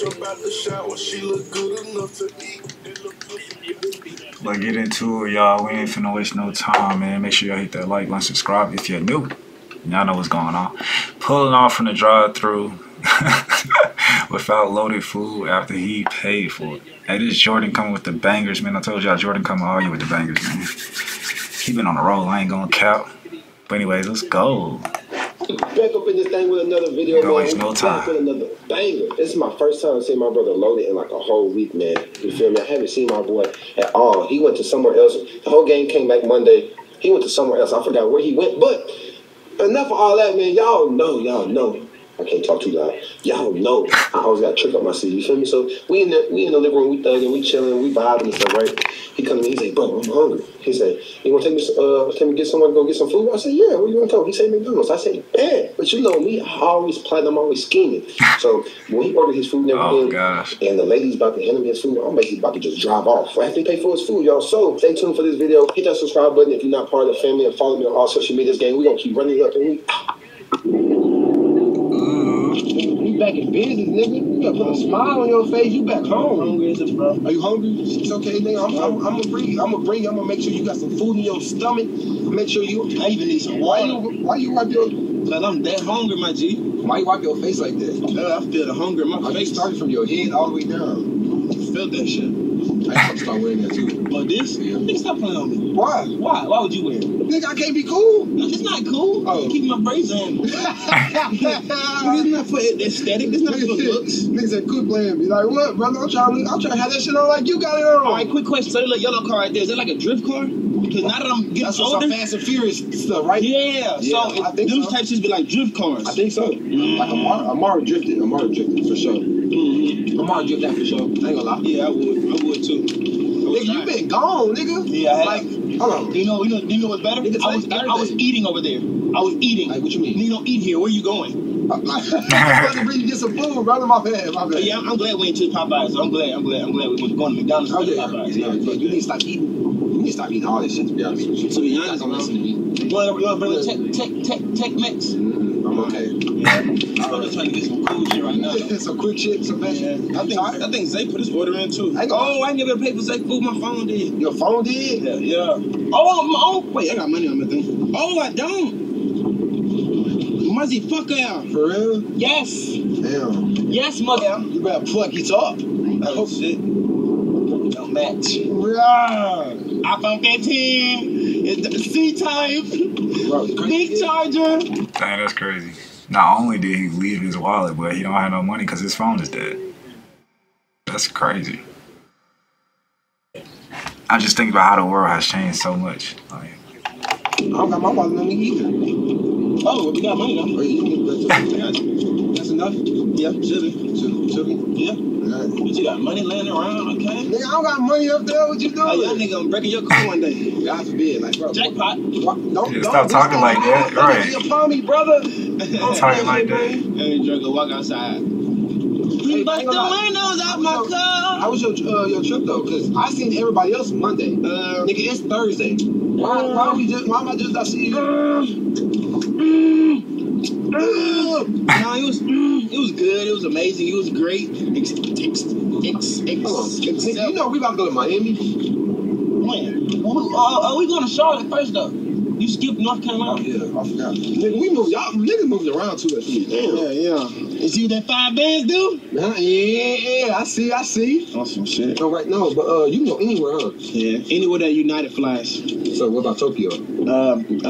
fresh up out the shower. She look good enough to eat. But get into it, y'all. We ain't finna waste no time, man. Make sure y'all hit that like, subscribe if you're new. Y'all know what's going on. Pulling off from the drive-thru without loaded food after he paid for it. Hey, this Jordan coming with the bangers, man. I told y'all Jordan coming all year with the bangers, man. He been on a roll. I ain't gonna cap. But anyways, let's go. Back up in this thing with another video, man. Don't waste no time. Another banger. This is my first time seeing my brother loaded in like a whole week, man. You feel me? I haven't seen my boy at all. He went to somewhere else. The whole game came back Monday. He went to somewhere else. I forgot where he went, but enough of all that, man. Y'all know. I can't talk too loud. Y'all know. I always got a trick up my sleeve. You feel me? So we in the living room. We thugging. We chilling. We vibing and stuff, right? He come to me. He say, bro, I'm hungry. He say, you want to take me get someone to go get some food? I said, yeah. Where you want to go? He say, McDonald's. I said, yeah. But you know me. I always platinum. I'm always scheming. So when he ordered his food and everything, and the lady's about to hand him his food, I'm basically about to just drive off. After he paid for his food, y'all. So stay tuned for this video. Hit that subscribe button if you're not part of the family, and follow me on all social medias, gang. We gonna keep running it up and we back in business, nigga. You gotta put a smile on your face. You back home. How hungry is it, bro? Are you hungry? It's okay, nigga. I'm gonna bring you. I'm gonna make sure you got some food in your stomach. Make sure you. I even need some water. Why you wipe your? Cause I'm that hungry, my G. Why you wipe your face like that? I feel the hunger. My face started from your head all the way down. I felt that shit. I have to start wearing that too. But this, nigga, stop playing on me. Why? Why would you wear it? Nigga, I can't be cool. It's not cool. Oh. Keep my braids on. It's not for aesthetic. It's not for looks. Nigga said, quit playing me. Like, what, brother? I'm trying to have that shit on like you got it on. All right, quick question. So you look yellow car right there. Is that like a drift car? Because now that I'm getting older. That's Fast and Furious stuff, right? Yeah, so I think those types just be like drift cars. I think so. Like Amara drifted, for sure. Amara drifted that for sure. I ain't gonna lie. Yeah, I would too. Nigga, you been gone, nigga. Yeah, hold on. You know what's better? I was eating over there. I was eating. Like, what you mean? You don't eat here. Where you going? I'm about to bring you get some food, brother. My bad. Yeah, I'm glad we ain't to Popeyes. I'm glad we went going to McDonald's. Oh, yeah, Popeyes. Yeah, but you need to stop eating. You need to stop eating all this shit, to be honest with you. To be honest, I'm listening to me. Brother, tech mix. I'm okay. Yeah. I'm just trying to get some cool shit right now. Some quick shit, some bad shit. I think Zay put his order in, too. I ain't never paid for Zay food. My phone did. Your phone did? Yeah. Oh, wait, I got money on my thing. Oh, I don't. Muzzy, fuck out. For real? Yes. Damn. Yes, mother. You better plug it up. Oh, shit. Don't match. Yeah. iPhone 15. It's the C-Type. Bro, big charger. Dang, that's crazy. Not only did he leave his wallet, but he don't have no money because his phone is dead. That's crazy. I just think about how the world has changed so much. Like, I don't got my wallet on me either. Oh, well, we got money now. That's enough? Yeah, should be. Yeah. Right. But you got money laying around, okay? Nigga, I don't got money up there. What you doing? Oh, y'all nigga, I'm breaking your car one day. God forbid. Like, bro. Jackpot. Don't stop talking like that. All right. You're upon me, brother. Don't talk like that. Hey, Draco, walk outside. You bust the windows out my car. How was your trip, though? Because I seen everybody else Monday. Nigga, it's Thursday. Why am I just not seeing you? No, it was good. It was amazing. It was great. You know we about to go to Miami. When? Are we going to Charlotte first though? You skipped North Carolina. Oh, yeah, I forgot. Nigga, we moved. Y'all niggas moved around too. Yeah. You see what that five bands do? Yeah. I see. Awesome shit. Oh, right now, but you can go anywhere, huh? Yeah. Anywhere that United flies. So what about Tokyo?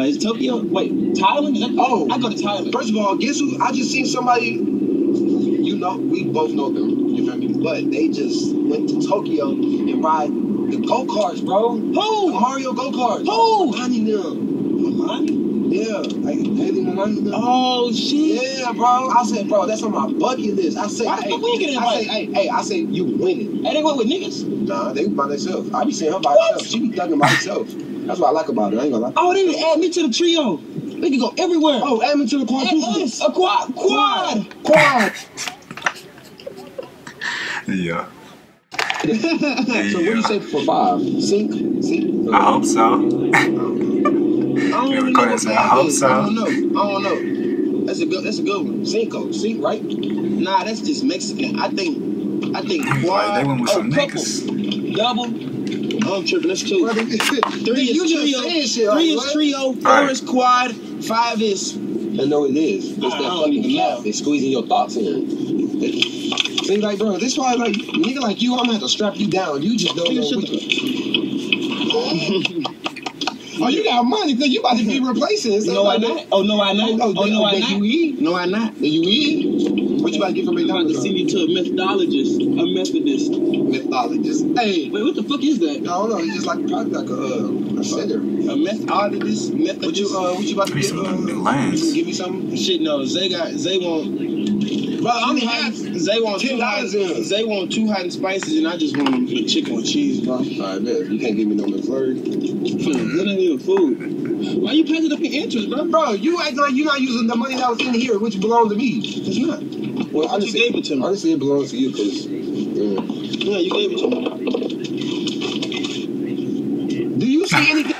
Is Tokyo? Wait, Thailand? I go to Thailand. First of all, guess who? I just seen somebody. You know, we both know them. You feel me? But they just went to Tokyo and ride the go karts, bro. Who? The Mario go karts. Who? Milani? Yeah, like Milani. Oh shit. Yeah, bro. I said, bro, that's on my bucket list. I said, I said, you winning. Hey, they went with niggas? Nah, they by themselves. I be seeing her by herself. She be thugging by herself. That's what I like about her. I ain't gonna lie. Oh, they didn't add me to the trio. They can go everywhere. Oh, add me to the quadruple. Quad. Yeah. So what do you say for five? Sink? I hope so. I don't know. That's a good one. Cinco, right? Nah, that's just Mexican. I think. Why they went with some niggas? Double. I'm tripping. That's two. Three is trio. Four is quad. Five is. I know it is. It's that fucking math. It's squeezing your thoughts in. Seems like, bro, this why, like, nigga like you, I'm gonna have to strap you down. You just don't know what you. Oh, you got money because you about to be replacing it. No, I not. Oh, no, I not. You eat? No, I not. You eat? What you about to get from McDonald's? I'm about to send you to a methodologist. A Methodist. Methodologist. Hey. Wait, what the fuck is that? I don't know. It's just like probably like a center. A methodologist. What you about to get? You give me something? Shit, no. Zay won't. Bro, I'm hot. Zay want two hot and spices, and I just want them with chicken with cheese, bro. All right, man. You can't give me no McFlurry. That ain't even food. Why you paying up your interest, bro? Bro, you act like you're not using the money that was in here, which belonged to me. It's not. Well, honestly, you gave it to me. Honestly, it belongs to you, because... Yeah, you gave it to me. Do you see anything?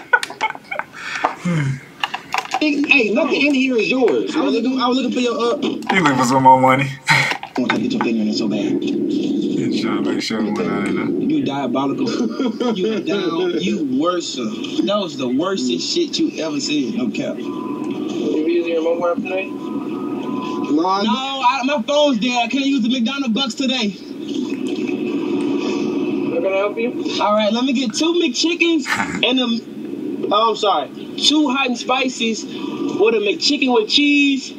Hey, nothing in here is yours. I was looking for your You looking for some more money? I want to get your finger in it so bad. Just trying to make sure it went out of there. You diabolical. You down. You worse. That was the worstest shit you ever seen. No cap. You using your mobile app today? No, my phone's dead. I can't use the McDonald's bucks today. We're gonna help you. All right, let me get two McChickens and a. Oh, I'm sorry. Two hot and spices with a McChicken with cheese.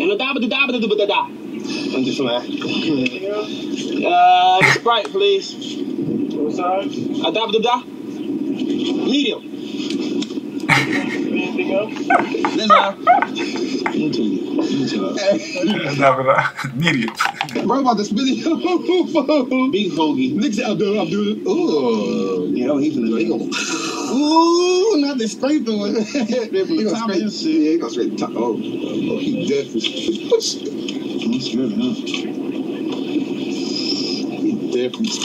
And a da-ba-da-da-ba-da-da-da. I'm just lying. Sprite, please. What size? A da-ba-da-da. Medium. Anything else? Medium. Bro, about to spit it. Big hoagie. Mix it up, dude. Ooh. Yeah, he's in the legal. Ooh, not the scraping one. He gonna scrape this shit. Yeah, he gonna scrape the top. Oh, he dead for shit. He's driven, huh? He dead for shit.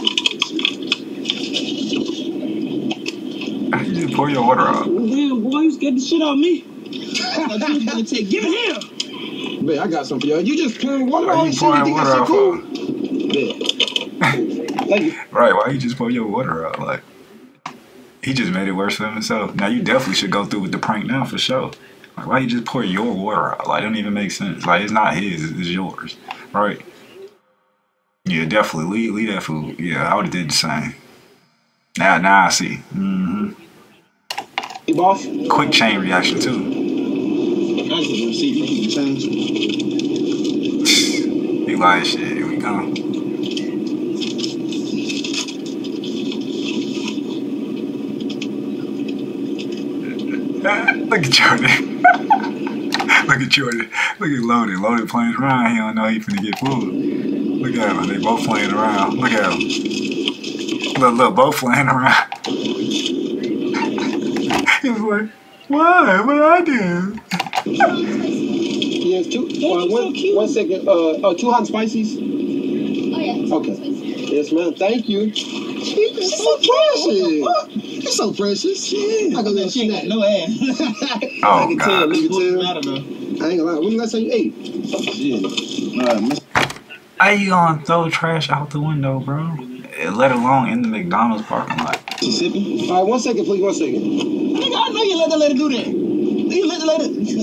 You just pour your water out. Damn, boy, you scared the shit out of me. I thought you was gonna take. Give it here. Man, I got some for y'all. You just pouring water on shit. You think that's so cool? Thank you. Right, why you just pour your water out? Like, he just made it worse for himself. Now, you definitely should go through with the prank now, for sure. Like, why you just pour your water out? Like, it don't even make sense. Like, it's not his, it's yours. Right? Yeah, definitely. Leave that food. Yeah, I would have did the same. Now I see. Hey, boss. Quick chain reaction, too. I just want to see if you keep the change. You lying shit, here we go. Look at Jordan. Look at Jordan. Look at Loaded. Loaded playing around. He don't know he finna get fooled. Look at him. They both playing around. Look at him. Look, both playing around. He's like, why? What did I do? Yes, two. One second. Two hot spices. Oh yeah. Okay. Spices. Yes, ma'am. Thank you. She's so precious. You're so precious. Yeah. I go there. She ain't got no ass. Oh God. I ain't gonna lie. When did I say you ate? Shit. How you gonna throw trash out the window, bro? Let alone in the McDonald's parking lot. Mississippi. All right. One second, please. One second. Nigga, I know you let that lady do that. You let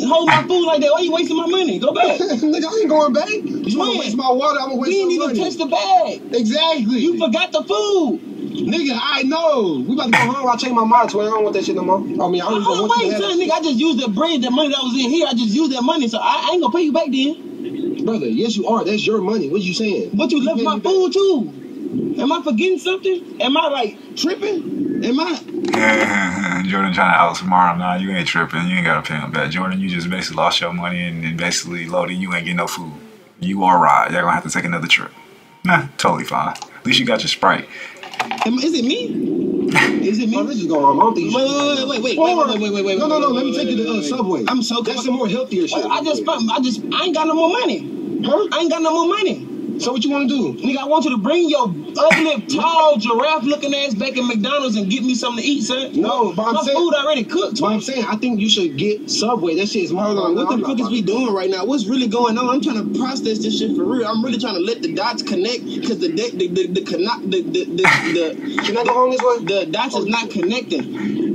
hold my food like that. Why you wasting my money? Go back. Nigga, I ain't going back. You want to waste my water, I'm going to waste my money. We didn't even touch the bag. Exactly. You forgot the food. Nigga, I know. We about to go home. I changed my mind to it. I don't want that shit no more. I mean, I don't even want that. Nigga, I just used that bread, that money that was in here. I just used that money, so I ain't going to pay you back then. Brother, yes you are. That's your money. What you saying? But you left my food too. Am I forgetting something? Am I, like, tripping? Am I... Jordan trying to outsmart him. Nah, you ain't tripping. You ain't got to pay him back. Jordan, you just basically lost your money and basically, Lodi, you ain't getting no food. You all right. Y'all going to have to take another trip. Nah, totally fine. At least you got your Sprite. Is it me? Is it me? Oh, this is going on. I don't think you should. Wait. No. Let me take you to Subway. I'm so good. That's some more healthier shit. I just ain't got no more money. Huh? I ain't got no more money. So what you want to do? Nigga, I want you to bring your ugly, tall, giraffe-looking ass back in McDonald's and get me something to eat, son. No, but I'm saying... my food already cooked. But I'm saying, I think you should get Subway. That shit is more like... What the fuck is we doing right now? What's really going on? I'm trying to process this shit for real. I'm really trying to let the dots connect, because can I go on this one? The dots is not connecting.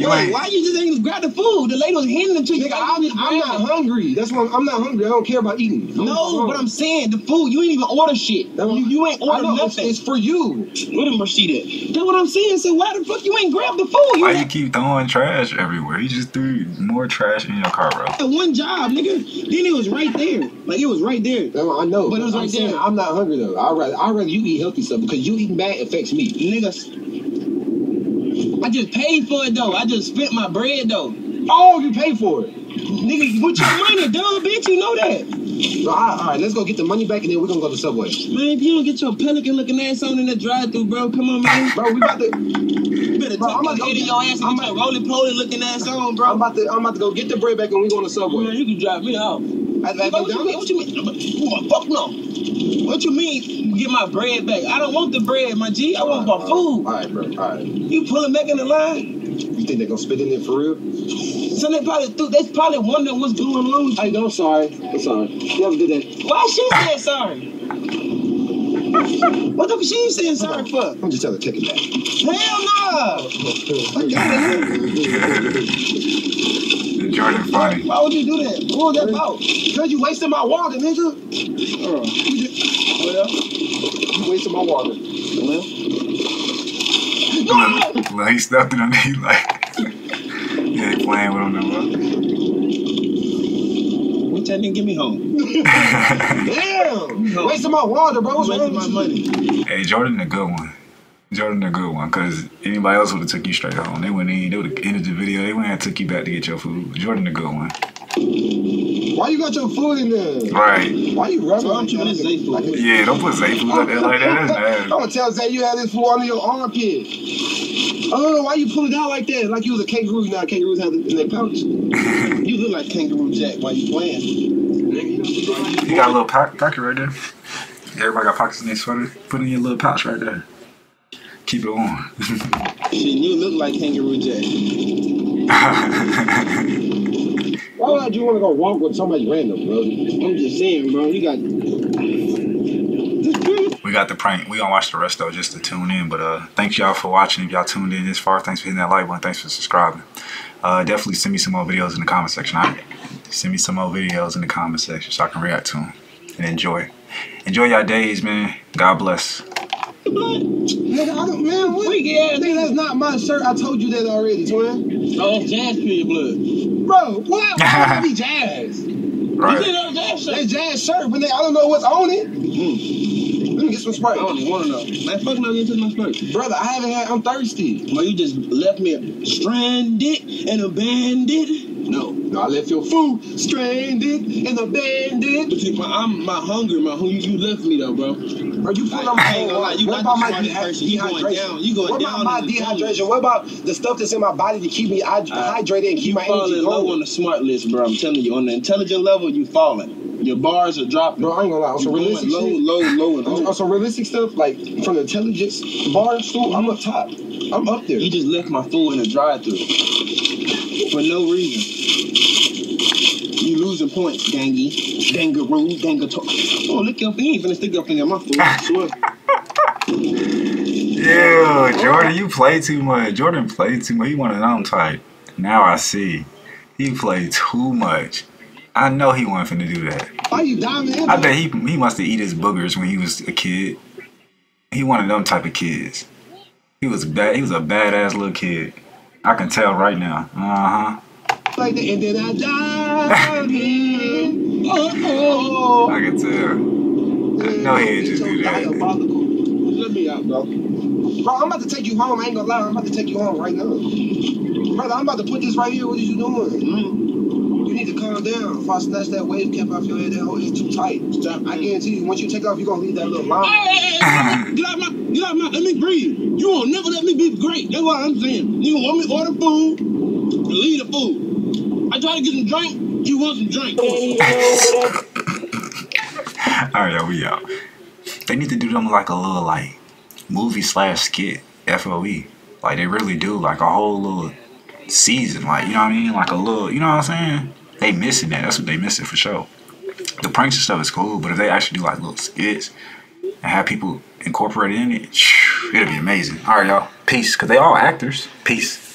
Wait, why you just ain't just grab the food? The lady was handing it to you. Nigga, I'm not hungry. That's why I'm not hungry. I don't care about eating. No, but I'm saying the food, you ain't even order shit. You ain't order nothing. It's for you. What am I see that? That's what I'm saying. So why the fuck you ain't grab the food? Why you keep throwing trash everywhere? You just threw more trash in your car, bro. At one job, nigga. Then it was right there. Like, it was right there. I know. But it was right there. I'm not hungry though. I'd rather you eat healthy stuff, because you eating bad affects me. Niggas. I just paid for it though. I just spent my bread though. Oh, you paid for it, nigga, with your money, dumb bitch. You know that. No, all right, let's go get the money back and then we're gonna go to Subway. Man, if you don't get your pelican-looking ass on in that drive-thru, bro, come on, man. Bro, we about to. You better tuck your head in your ass and get your roly-poly-looking ass on, bro. I'm about to go get the bread back and we going to Subway. Man, you can drive me off. What you mean? Fuck no. What you mean? Get my bread back? I don't want the bread, my G. I want my food. All right, bro. All right. You pulling back in the line? You think they gonna spit in there for real? So they probably wondering what's going on. Hey, no, I'm sorry. Never did that. Why she said sorry? What the fuck she ain't saying sorry for? I'm just telling her to take it back. Hell no! I got it. Jordan funny. Why would you do that? What was that about? Because you wasting my water, nigga. Well, you wasting my water. No! He stuffed it on me like... You ain't playing with him no more. What that nigga get me home? Damn! No. Wasting my water, bro. What's wrong with my money? Hey, Jordan a good one. Jordan a good one, because anybody else would have took you straight home. They wouldn't even, they would have ended the video. They wouldn't have took you back to get your food. Jordan a good one. Why you got your food in there? Right. Why you rubbing on your Zay food? Yeah, don't put Zay food up there like that. That's bad. I'm going to tell Zay you had this food under your armpit. Oh, why you pull it out like that? Like you was a kangaroo. Now kangaroos have it in their pouch. You look like Kangaroo Jack while you playing. You got a little pocket right there. Everybody got pockets in their sweater. Put in your little pouch right there. Keep it on. Shit, you look like Kangaroo Jack. Why would you want to go walk with somebody random, bro? I'm just saying, bro. You got... We got the prank. We gonna watch the rest though, just to tune in. But thanks y'all for watching. If y'all tuned in this far, thanks for hitting that like button. Thanks for subscribing. Definitely send me some more videos in the comment section. Send me some more videos in the comment section so I can react to them and enjoy. Enjoy y'all days, man. God bless. Nigga, I don't, man, what? Nigga, that's not my shirt. I told you that already, twin. Oh, Jazz P blood. Bro, what? Why be Jazz? Right. You said that Jazz shirt. That Jazz shirt, but I don't know what's on it. Let me get some Sprite. I don't even want to know. Man, fuck no, you took my Sprite. Brother, I'm thirsty. Well, you just left me stranded and abandoned. No, I left your food stranded and abandoned. But my hunger, my hunger. You left me though, bro. Are you pulling on my hand? What about my dehydration? What about my dehydration? What about the stuff that's in my body to keep me hydrated and keep my energy low? You falling low on the smart list, bro. I'm telling you, on the intelligent level, you falling. Your bars are dropping. Bro, I ain't gonna lie. On some realistic stuff, on some realistic stuff, like from the intelligence bar stool, I'm up top. I'm up there. You just left my food in a drive-thru for no reason. You losing points, gangy, gangaroo, gangato. Oh, look your feet. You ain't finna stick your finger in my food. I swear. Yeah, Jordan, you play too much. Jordan played too much. He wanted an on type. Now I see. He played too much. I know he wasn't finna do that. Why you diamond? I bet he must have eat his boogers when he was a kid. He one of them type of kids. He was a badass little kid. I can tell right now. Like the end I died in. I can tell. I know he didn't just do that. Let me out, bro. Bro, I'm about to take you home. I ain't gonna lie. I'm about to take you home right now. Brother, I'm about to put this right here. What are you doing? You need to calm down. If I snatch that wave cap off your head, that hole is too tight. Stop. I guarantee you, once you take off, you're going to leave that little line. Hey, get out my, let me breathe. You won't never let me be great. That's what I'm saying. You want me to order food, leave the food. I try to get some drink, you want some drink. Alright, y'all, we out. They need to do them like a little, like, movie/skit, FOE. Like, they really do, like, a whole little season. Like, you know what I mean? Like, a little, you know what I'm saying? They missing that. That's what they missing, for sure. The pranks and stuff is cool, but if they actually do, like, little skits and have people incorporated in it, it'll be amazing. Alright, y'all. Peace. Because they all actors. Peace.